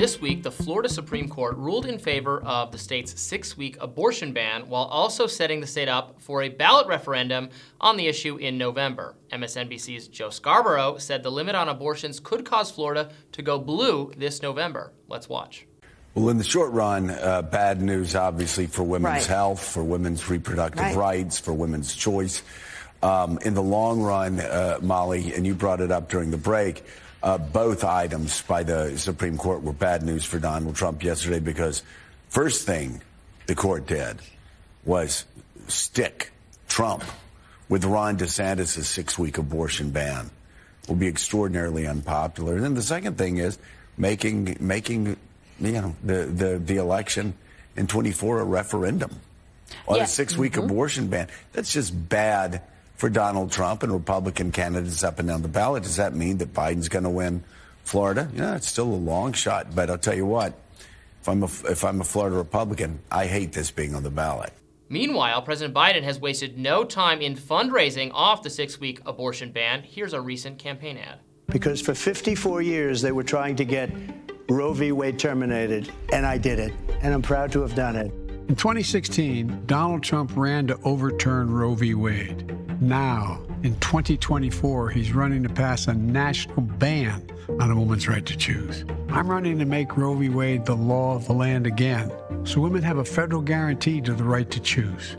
This week, the Florida Supreme Court ruled in favor of the state's 6-week abortion ban while also setting the state up for a ballot referendum on the issue in November. MSNBC's Joe Scarborough said the limit on abortions could cause Florida to go blue this November. Let's watch. Well, in the short run, bad news, obviously, for women's health, for women's reproductive rights, for women's choice. In the long run, Molly, and you brought it up during the break, both items by the Supreme Court were bad news for Donald Trump yesterday, because first thing the court did was stick Trump with Ron DeSantis' 6-week abortion ban. Will be extraordinarily unpopular. And then the second thing is making the election in 2024 a referendum on a 6-week abortion ban. That's just bad for Donald Trump and Republican candidates up and down the ballot. Does that mean that Biden's going to win Florida? Yeah, it's still a long shot, but I'll tell you what, if I'm a Florida Republican, I hate this being on the ballot. Meanwhile, President Biden has wasted no time in fundraising off the 6-week abortion ban. Here's a recent campaign ad. Because for 54 years, they were trying to get Roe v. Wade terminated, and I did it, and I'm proud to have done it. In 2016, Donald Trump ran to overturn Roe v. Wade. Now, in 2024, he's running to pass a national ban on a woman's right to choose. I'm running to make Roe v. Wade the law of the land again, so women have a federal guarantee to the right to choose.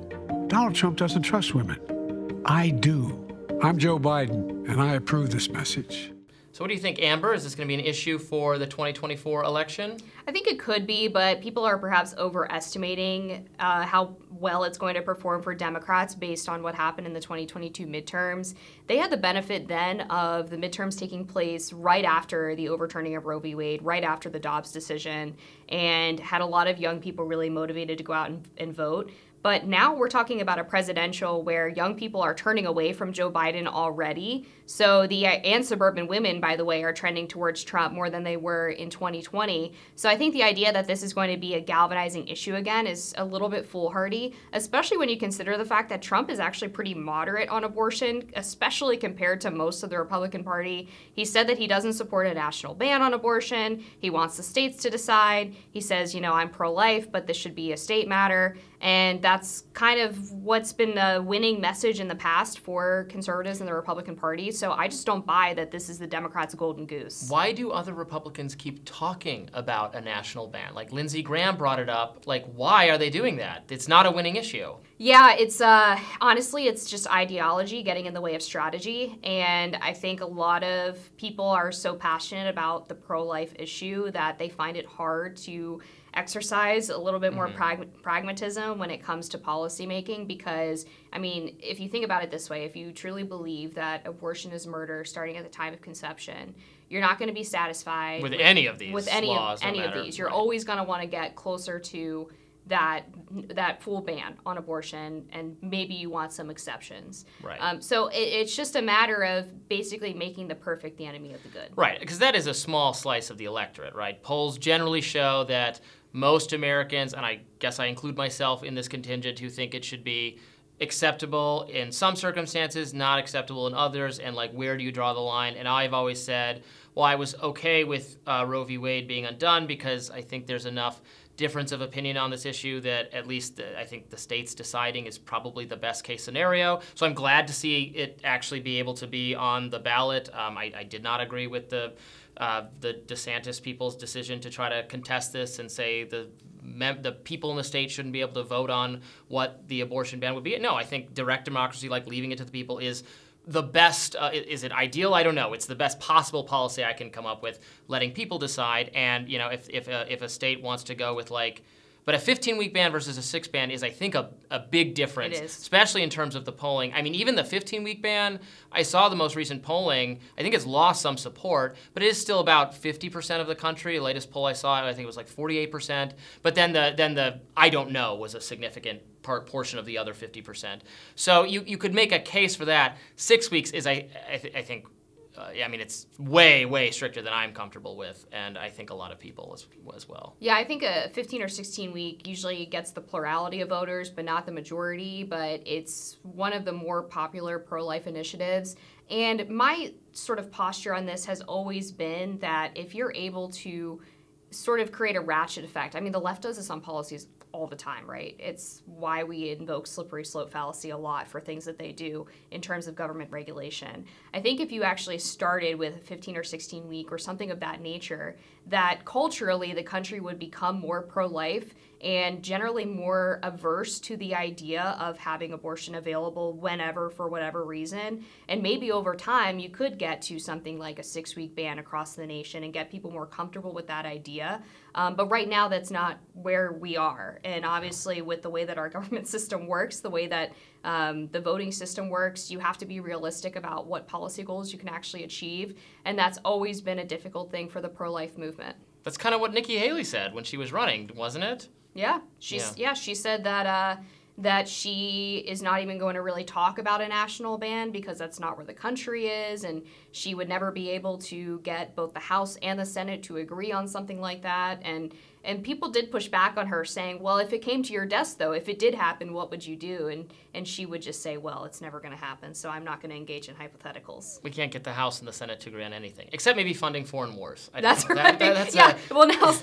Donald Trump doesn't trust women. I do. I'm Joe Biden, and I approve this message. So what do you think, Amber? Is this going to be an issue for the 2024 election? I think it could be, but people are perhaps overestimating how well it's going to perform for Democrats based on what happened in the 2022 midterms. They had the benefit then of the midterms taking place right after the overturning of Roe v. Wade, right after the Dobbs decision, and had a lot of young people really motivated to go out and vote. But now we're talking about a presidential where young people are turning away from Joe Biden already. So and suburban women, by the way, are trending towards Trump more than they were in 2020. So I think the idea that this is going to be a galvanizing issue again is a little bit foolhardy, especially when you consider the fact that Trump is actually pretty moderate on abortion, especially compared to most of the Republican Party. He said that he doesn't support a national ban on abortion. He wants the states to decide. He says, you know, I'm pro-life, but this should be a state matter. And that's kind of what's been the winning message in the past for conservatives in the Republican Party. So I just don't buy that this is the Democrats' golden goose. Why do other Republicans keep talking about a national ban? Like Lindsey Graham brought it up. Like, why are they doing that? It's not a winning issue. Yeah, it's honestly, it's just ideology getting in the way of strategy. And I think a lot of people are so passionate about the pro-life issue that they find it hard to exercise a little bit more pragmatism when it comes to policymaking, because, I mean, if you think about it this way, if you truly believe that abortion is murder starting at the time of conception, you're not going to be satisfied with any of these laws, any of these. You're always going to want to get closer to that full ban on abortion, and maybe you want some exceptions. Right. So it's just a matter of basically making the perfect the enemy of the good. Right, because that is a small slice of the electorate, right? Polls generally show that most Americans, and I guess I include myself in this contingent, who think it should be acceptable in some circumstances, not acceptable in others, and like, where do you draw the line? And I've always said, well, I was okay with Roe v. Wade being undone because I think there's enough difference of opinion on this issue that at least I think the states deciding is probably the best case scenario. So I'm glad to see it actually be able to be on the ballot. I did not agree with the DeSantis people's decision to try to contest this and say the people in the state shouldn't be able to vote on what the abortion ban would be. No, I think direct democracy, like leaving it to the people, is the best. Is it ideal? I don't know. It's the best possible policy I can come up with, letting people decide. And, you know, if a state wants to go with, like, but a 15-week ban versus a 6 ban is, I think, a big difference. It is. Especially in terms of the polling. I mean, even the 15-week ban, I saw the most recent polling, I think it's lost some support, but it is still about 50% of the country. The latest poll I saw, I think it was like 48%. But then the I don't know was a significant portion of the other 50%. So you could make a case for that. 6 weeks is, I think, I mean, it's way, way stricter than I'm comfortable with, and I think a lot of people as well. Yeah, I think a 15 or 16-week usually gets the plurality of voters, but not the majority, but it's one of the more popular pro-life initiatives. And my sort of posture on this has always been that if you're able to sort of create a ratchet effect. I mean, the left does this on policies all the time, right? It's why we invoke slippery slope fallacy a lot for things that they do in terms of government regulation. I think if you actually started with a 15 or 16 week or something of that nature, that culturally the country would become more pro-life and generally more averse to the idea of having abortion available whenever, for whatever reason. And maybe over time, you could get to something like a 6-week ban across the nation and get people more comfortable with that idea. But right now, that's not where we are. And obviously, with the way that our government system works, the way that the voting system works, you have to be realistic about what policy goals you can actually achieve. And that's always been a difficult thing for the pro-life movement. That's kind of what Nikki Haley said when she was running, wasn't it? Yeah, she said that that she is not even going to really talk about a national ban because that's not where the country is, and she would never be able to get both the House and the Senate to agree on something like that. And people did push back on her, saying, well, if it came to your desk, though, if it did happen, what would you do? And she would just say, well, it's never going to happen, so I'm not going to engage in hypotheticals. We can't get the House and the Senate to agree on anything, except maybe funding foreign wars. That's right. Well, now,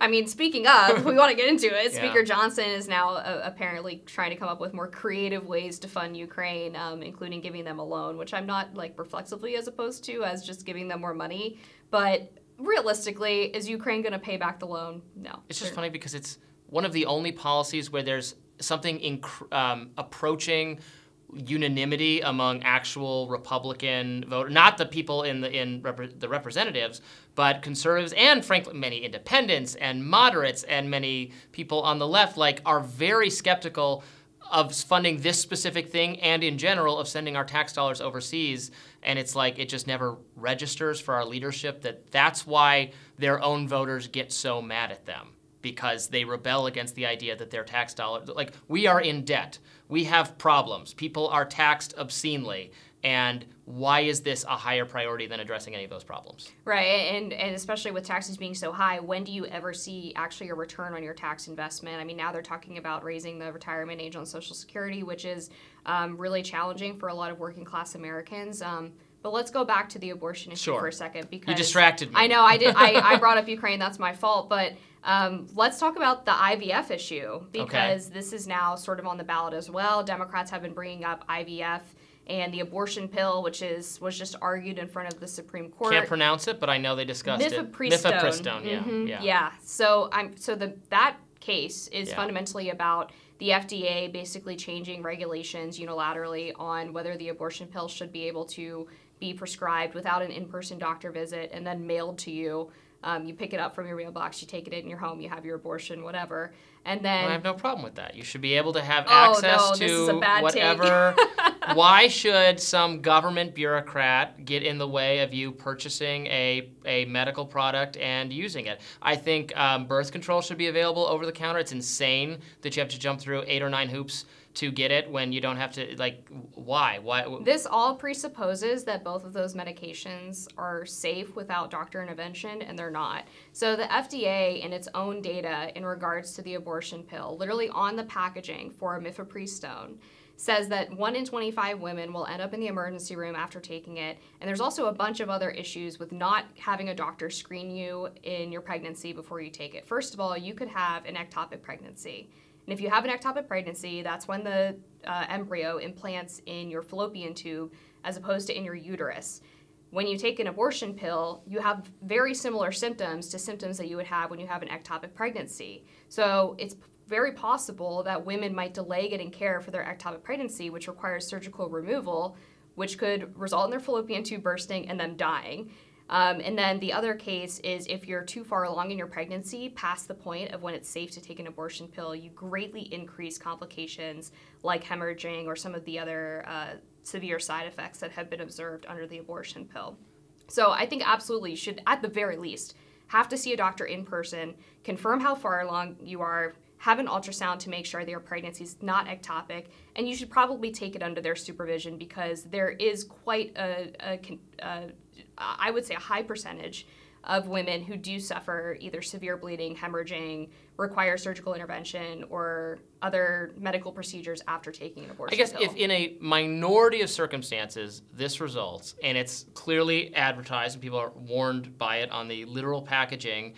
I mean, speaking of, we want to get into it. Yeah. Speaker Johnson is now apparently trying to come up with more creative ways to fund Ukraine, including giving them a loan, which I'm not, like, reflexively as opposed to as just giving them more money. But realistically, is Ukraine going to pay back the loan? No. It's just funny because it's one of the only policies where there's something approaching unanimity among actual Republican voters, not the people in the representatives, but conservatives and, frankly, many independents and moderates and many people on the left, like, are very skeptical of funding this specific thing and in general of sending our tax dollars overseas. And it's like it just never registers for our leadership that that's why their own voters get so mad at them, because they rebel against the idea that their tax dollars, like, we are in debt. We have problems. People are taxed obscenely. And why is this a higher priority than addressing any of those problems? Right, and especially with taxes being so high, when do you ever see actually a return on your tax investment? I mean, now they're talking about raising the retirement age on Social Security, which is really challenging for a lot of working class Americans. But let's go back to the abortion issue for a second, because you distracted me. I know, I did. I brought up Ukraine. That's my fault. But let's talk about the IVF issue, because this is now sort of on the ballot as well. Democrats have been bringing up IVF and the abortion pill, which was just argued in front of the Supreme Court. Can't pronounce it, but I know they discussed Mifepristone. Mifepristone, yeah. Mm-hmm. Yeah. So that case is fundamentally about the FDA basically changing regulations unilaterally on whether the abortion pill should be able to be prescribed without an in-person doctor visit and then mailed to you. You pick it up from your mailbox, you take it in your home, you have your abortion, whatever. And then I have no problem with that. You should be able to have access to whatever. Why should some government bureaucrat get in the way of you purchasing a medical product and using it? I think birth control should be available over the counter. It's insane that you have to jump through 8 or 9 hoops to get it when you don't have to, like, why? This all presupposes that both of those medications are safe without doctor intervention, and they're not. So the FDA, in its own data in regards to the abortion pill, literally on the packaging for Mifepristone, says that 1 in 25 women will end up in the emergency room after taking it. And there's also a bunch of other issues with not having a doctor screen you in your pregnancy before you take it. First of all, you could have an ectopic pregnancy. And if you have an ectopic pregnancy, that's when the embryo implants in your fallopian tube as opposed to in your uterus. When you take an abortion pill, you have very similar symptoms to symptoms that you would have when you have an ectopic pregnancy. So it's very possible that women might delay getting care for their ectopic pregnancy, which requires surgical removal, which could result in their fallopian tube bursting and them dying. And then the other case is if you're too far along in your pregnancy, past the point of when it's safe to take an abortion pill, you greatly increase complications like hemorrhaging or some of the other severe side effects that have been observed under the abortion pill. So I think absolutely you should, at the very least, have to see a doctor in person, confirm how far along you are, have an ultrasound to make sure their pregnancy is not ectopic, and you should probably take it under their supervision, because there is quite I would say a high percentage of women who do suffer either severe bleeding, hemorrhaging, require surgical intervention, or other medical procedures after taking an abortion pill. I guess if in a minority of circumstances this results, and it's clearly advertised and people are warned by it on the literal packaging,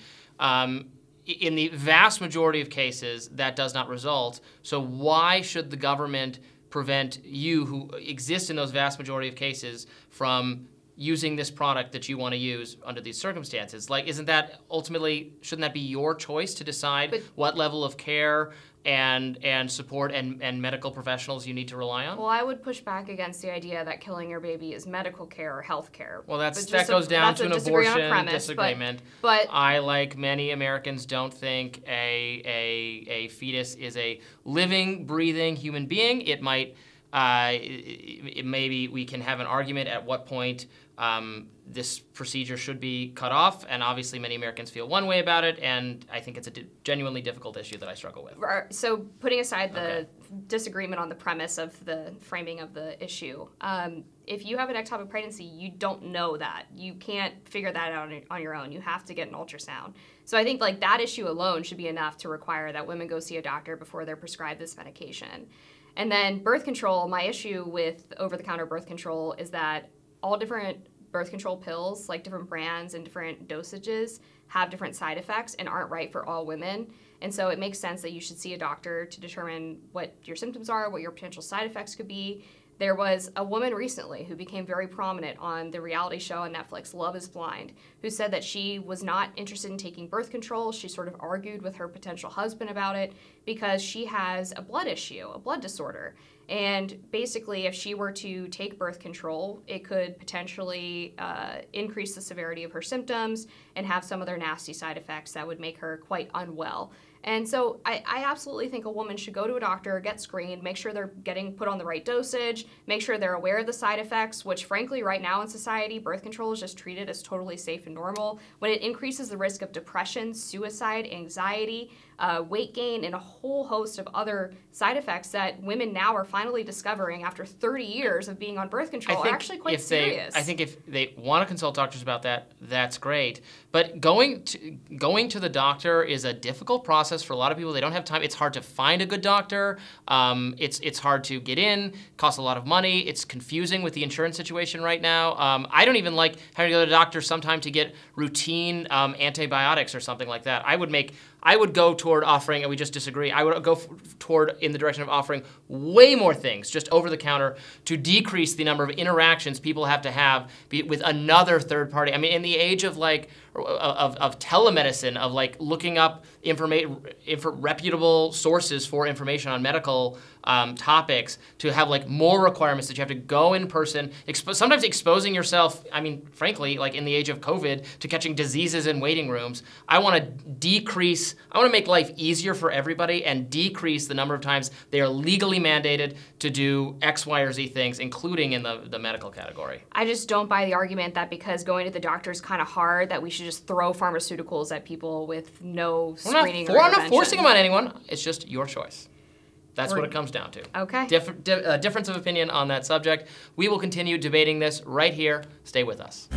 In the vast majority of cases, that does not result. So why should the government prevent you, who exist in those vast majority of cases, from using this product that you want to use under these circumstances? Like, isn't that ultimately, shouldn't that be your choice to decide what level of care and support and medical professionals you need to rely on? Well, I would push back against the idea that killing your baby is medical care or health care. Well, that goes down to an abortion disagreement. But I, like many Americans, don't think a fetus is a living, breathing human being. It might, maybe we can have an argument at what point this procedure should be cut off, and obviously many Americans feel one way about it, and I think it's a genuinely difficult issue that I struggle with. So putting aside the disagreement on the premise of the framing of the issue, if you have an ectopic pregnancy, you don't know that. You can't figure that out on your own. You have to get an ultrasound. So I think like that issue alone should be enough to require that women go see a doctor before they're prescribed this medication. And then birth control, my issue with over-the-counter birth control is that all different birth control pills, like different brands and different dosages, have different side effects and aren't right for all women. And so it makes sense that you should see a doctor to determine what your symptoms are, what your potential side effects could be. There was a woman recently who became very prominent on the reality show on Netflix, Love is Blind, who said that she was not interested in taking birth control. She sort of argued with her potential husband about it because she has a blood issue, a blood disorder. And basically, if she were to take birth control, it could potentially increase the severity of her symptoms and have some other nasty side effects that would make her quite unwell. And so I absolutely think a woman should go to a doctor, get screened, make sure they're getting put on the right dosage, make sure they're aware of the side effects, which frankly right now in society, birth control is just treated as totally safe and normal, when it increases the risk of depression, suicide, anxiety, weight gain, and a whole host of other side effects that women now are finally discovering after 30 years of being on birth control are actually quite serious. I think if they want to consult doctors about that, that's great. But going to the doctor is a difficult process for a lot of people. They don't have time. It's hard to find a good doctor. It's hard to get in. Costs a lot of money. It's confusing with the insurance situation right now. I don't even like having to go to the doctor sometimes to get routine antibiotics or something like that. I would go toward offering, and we just disagree, I would go toward in the direction of offering way more things just over the counter to decrease the number of interactions people have to have with another third party. I mean, in the age of like, of telemedicine, of like looking up reputable sources for information on medical topics, to have like more requirements that you have to go in person, sometimes exposing yourself, I mean, frankly, like in the age of COVID, to catching diseases in waiting rooms. I want to make life easier for everybody and decrease the number of times they are legally mandated to do X, Y, or Z things, including in the medical category. I just don't buy the argument that because going to the doctor is kind of hard, that we should just throw pharmaceuticals at people with no screening or intervention. We're not forcing them on anyone. It's just your choice. That's what it comes down to. Okay. Difference of opinion on that subject. We will continue debating this right here. Stay with us.